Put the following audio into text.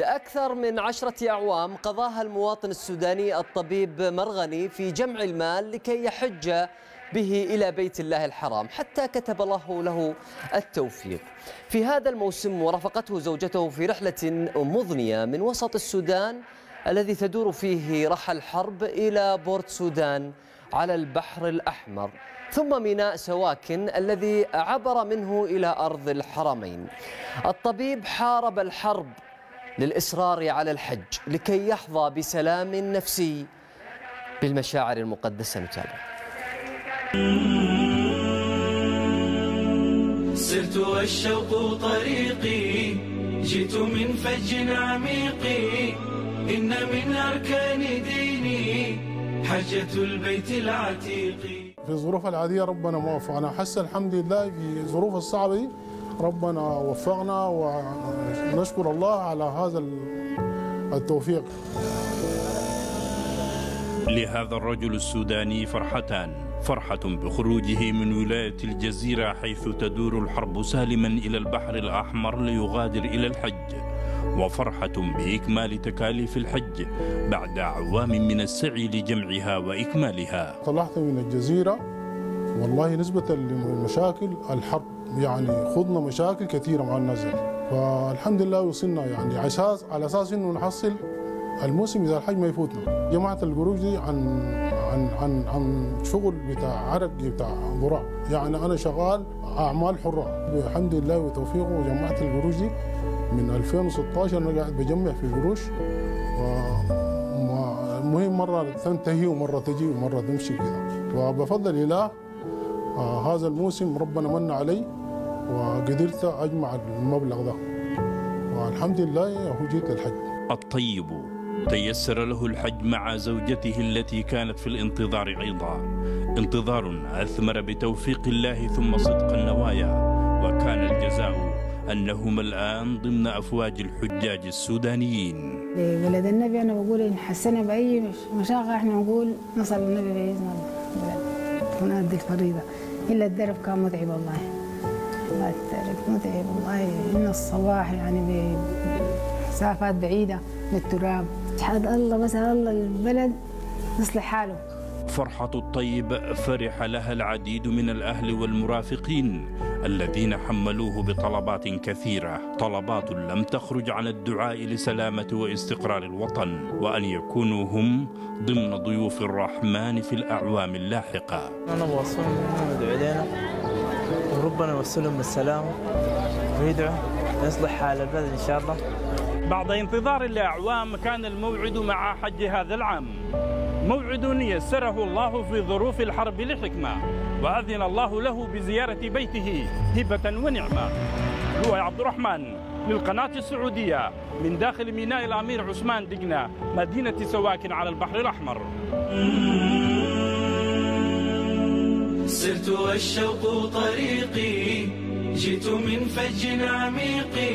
لأكثر من 10 أعوام قضاها المواطن السوداني الطبيب مرغني في جمع المال لكي يحج به إلى بيت الله الحرام حتى كتب الله له التوفيق. في هذا الموسم ورافقته زوجته في رحلة مضنية من وسط السودان الذي تدور فيه رحى الحرب إلى بورت سودان على البحر الأحمر ثم ميناء سواكن الذي عبر منه إلى أرض الحرمين. الطبيب حارب الحرب للإصرار على الحج لكي يحظى بسلام نفسي بالمشاعر المقدسة. نتابع. سرت والشوق طريقي، جئت من فج عميقي، إن من أركان ديني حجة البيت العتيق. في الظروف العادية ربنا ما وفقنا، حس الحمد لله في الظروف الصعبة دي ربنا وفقنا ونشكر الله على هذا التوفيق. لهذا الرجل السوداني فرحتان، فرحة بخروجه من ولاية الجزيرة حيث تدور الحرب سالما إلى البحر الأحمر ليغادر إلى الحج، وفرحة بإكمال تكاليف الحج بعد أعوام من السعي لجمعها وإكمالها. طلعت من الجزيرة والله نسبة لمشاكل الحرب، يعني خضنا مشاكل كثيرة مع الناس، فالحمد لله وصلنا يعني على أساس إنه نحصل الموسم إذا الحج ما يفوتنا. جمعت القروش دي عن شغل بتاع عرقي بتاع براع، يعني أنا شغال أعمال حرة الحمد لله وتوفيقه، وجمعت القروش دي من 2016 أنا قاعد بجمع في قروش، المهم مرة تنتهي ومرة تجي ومرة تمشي كذا، فبفضل الله هذا الموسم ربنا من علي وقدرت أجمع المبلغ ده والحمد لله هو جيت للحج. الطيب تيسر له الحج مع زوجته التي كانت في الانتظار أيضا، انتظار أثمر بتوفيق الله ثم صدق النوايا، وكان الجزاء أنهم الآن ضمن أفواج الحجاج السودانيين. لولد النبي أنا بقول إن حسنا بأي مشاقة إحنا نقول نصل النبي بإذن الله ونأدي الفريضة، إلا الدرب كان متعب والله، الدرب متعب والله من الصباح يعني بمسافات بعيدة من التراب. حد الله بس الله البلد يصلح حاله. فرحة الطيب فرح لها العديد من الأهل والمرافقين الذين حملوه بطلبات كثيرة، طلبات لم تخرج عن الدعاء لسلامة واستقرار الوطن وأن يكونوا هم ضمن ضيوف الرحمن في الأعوام اللاحقة. أنا واصل محمد علينا وربنا يوصلهم بالسلامة ويدعو يصلح حال البلد إن شاء الله. بعد انتظار الأعوام كان الموعد مع حج هذا العام، موعد يسره الله في ظروف الحرب لحكمة، وأذن الله له بزيارة بيته هبة ونعمة. لؤي عبد الرحمن للقناة السعودية من داخل ميناء الأمير عثمان دقنة مدينة سواكن على البحر الأحمر. سرت والشوق طريقي، جئت من فج عميق.